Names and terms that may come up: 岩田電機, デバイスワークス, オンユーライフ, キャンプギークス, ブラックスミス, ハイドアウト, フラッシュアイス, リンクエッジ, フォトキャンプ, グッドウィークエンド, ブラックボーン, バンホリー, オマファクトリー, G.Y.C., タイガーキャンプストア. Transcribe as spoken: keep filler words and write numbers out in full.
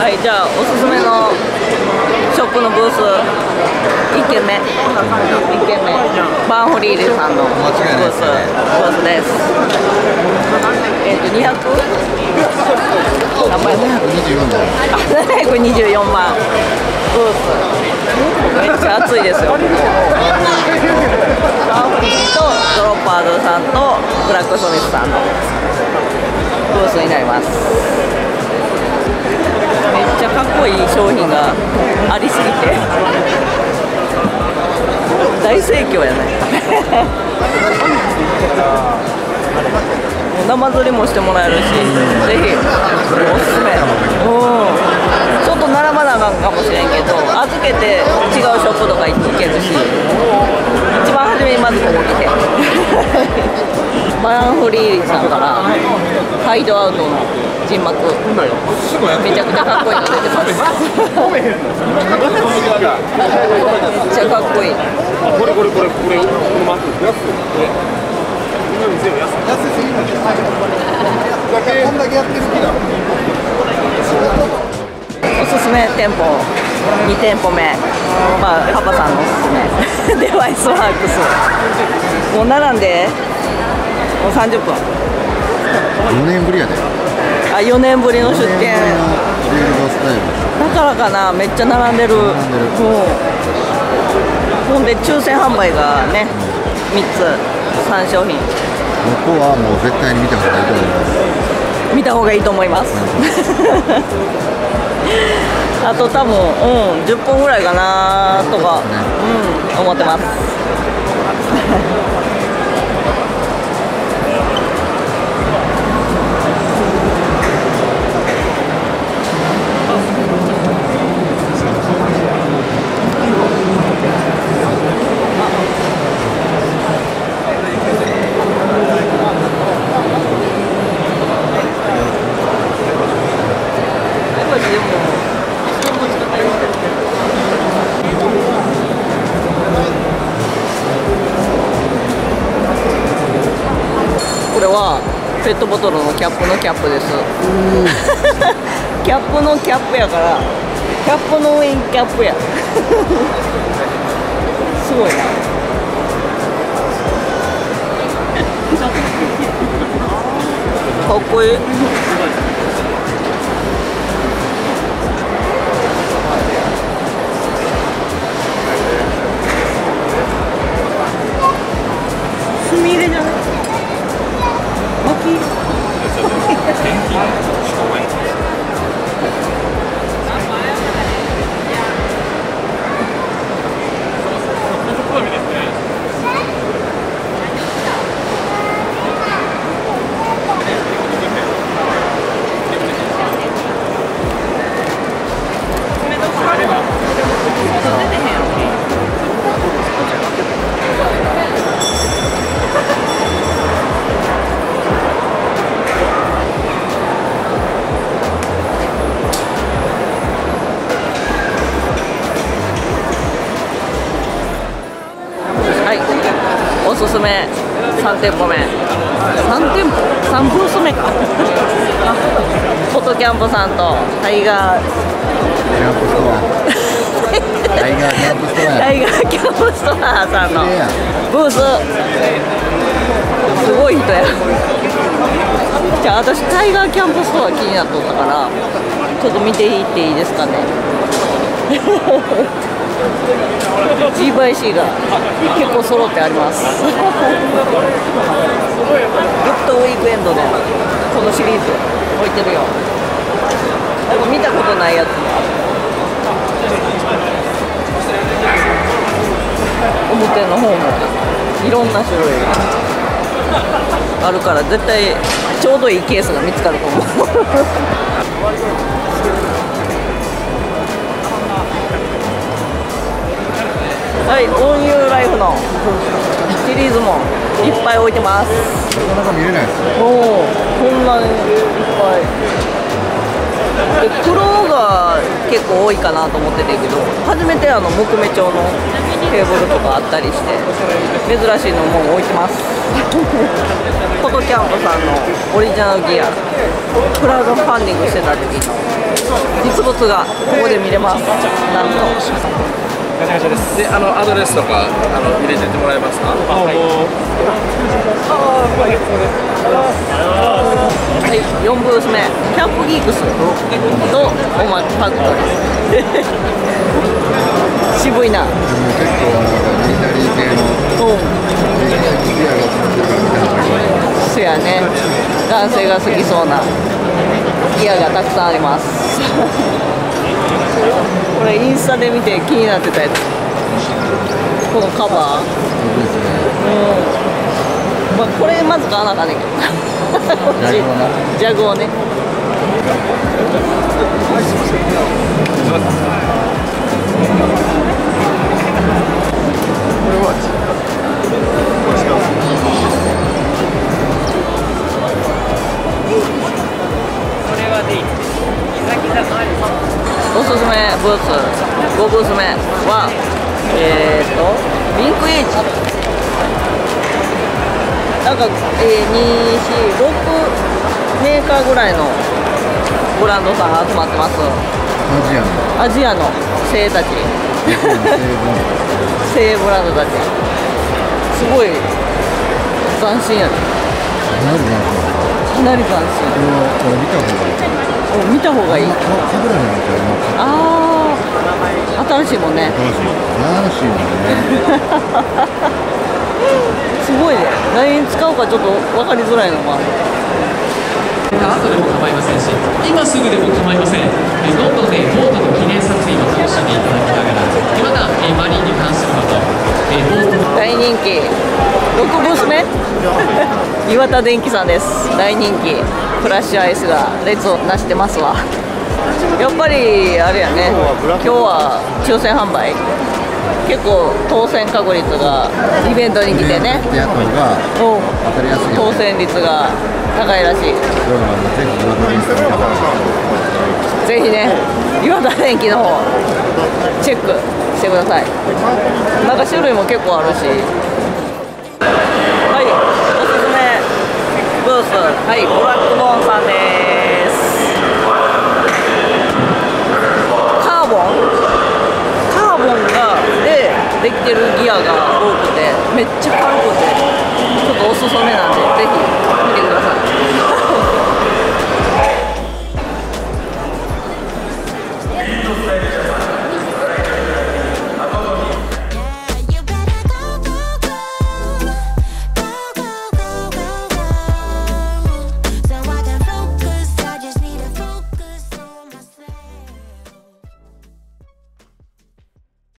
はい、じゃあおすすめのショップのブースいっけんめ、いっけんめバンホリーレさんのブース、ね、ブースです。えっと にひゃく? 何倍だよ、にじゅうよんまんブース、めっちゃ暑いですよ。バンホリーとドロッパードさんとブラックスミスさんのブースになります。めっちゃかっこいい商品がありすぎて大盛況やね生釣りもしてもらえるし、ぜひおすすめ。ちょっと並ばなあかんかもしれんけど、預けて違うショップとか行けるし、一番初めにまずここ来てバンホリーさんからハイドアウトの人幕めちゃくちゃかっこいいの出てます。めっちゃかっこいい。これこれこれこれこの幕安くて。安すぎない。こんだけやってる気だ。おすすめ店舗にてんぽめ、まあパパさんのおすすめデバイスワークス。もう並んでもうさんじゅっぷん。よねんぶりやで。あ、よねんぶりの出店だからかな、めっちゃ並んでる。もうほんで抽選販売がね、みっつさんしょうひん。向こうはもう絶対に見た方がいいと思います。見た方がいいと思いますあと多分、うん、じゅっぷんぐらいかなとか、ね、うん、思ってますペットボトルのキャップのキャップです。キャップのキャップやから、キャップの上にキャップや。すごいな。かっこいい。墨入れじゃない。さんてんぽめ、さんてんぽ、さんブースめかフォトキャンプさんとタイガータイガーキャンプストアさんのブース、すごい人や。じゃあ私タイガーキャンプストア気になっとったから、ちょっと見ていっていいですかねジーワイシー が結構揃ってありますグッドウィークエンドでこのシリーズ置いてるよ。でも見たことないやつ、表の方もいろんな種類があるから、絶対ちょうどいいケースが見つかると思うはい、オンユーライフのシリーズもいっぱい置いてます。なかなか見れないですね。おお、こんなにいっぱい。で、黒が結構多いかなと思ってたけど、初めてあの木目調のテーブルとかあったりして、珍しいのも置いてます。フォトキャンプさんのオリジナルギア、クラウドファンディングしてた時の。実物がここで見れます。なんとで、あのアドレスとかあの入れててもらえますか？はい、よんブース目、キャンプギークスとオマファクトリー。渋いな。せやね、男性が好きそうなギアがたくさんあります。これインスタで見て気になってたやつ、このカバー、うん、まあ、これまず買わなあかんねんけどジャグをね。おすすめブースごブース目はえーとリンクエッジ、なんか、えー、に、よん、ろくメーカーぐらいのブランドさんが集まってます。アジアの精鋭たち精鋭ブランドたち、すごい斬新やね。かなり斬新。見た方がいい。ああ、新しいもんね。すごいね。ライン使うかちょっと分かりづらいのが。後でも構いませんし、今すぐでも構いません。どんどんね、ボートの記念撮影を楽しんでいただきながら、またマリンに関すること、大人気。ろくブース目。岩田電機さんです。大人気。フラッシュアイスが列をなしてますわ。やっぱりあれやね、今日は抽選販売、結構当選確率がイベントに来てね、当選率が高いらしい。ぜひね、岩田電機の方チェックしてください。なんか種類も結構あるし。はい、おすすめブース、はい、ブラックボーンさんです。カーボンカーボンがでできてるギアが多くて、めっちゃ軽くて、ちょっとおすすめなんで、ぜひ見てください。